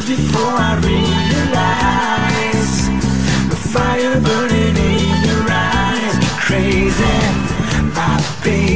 hours before I realize the fire burning in your eyes. Crazy, my baby.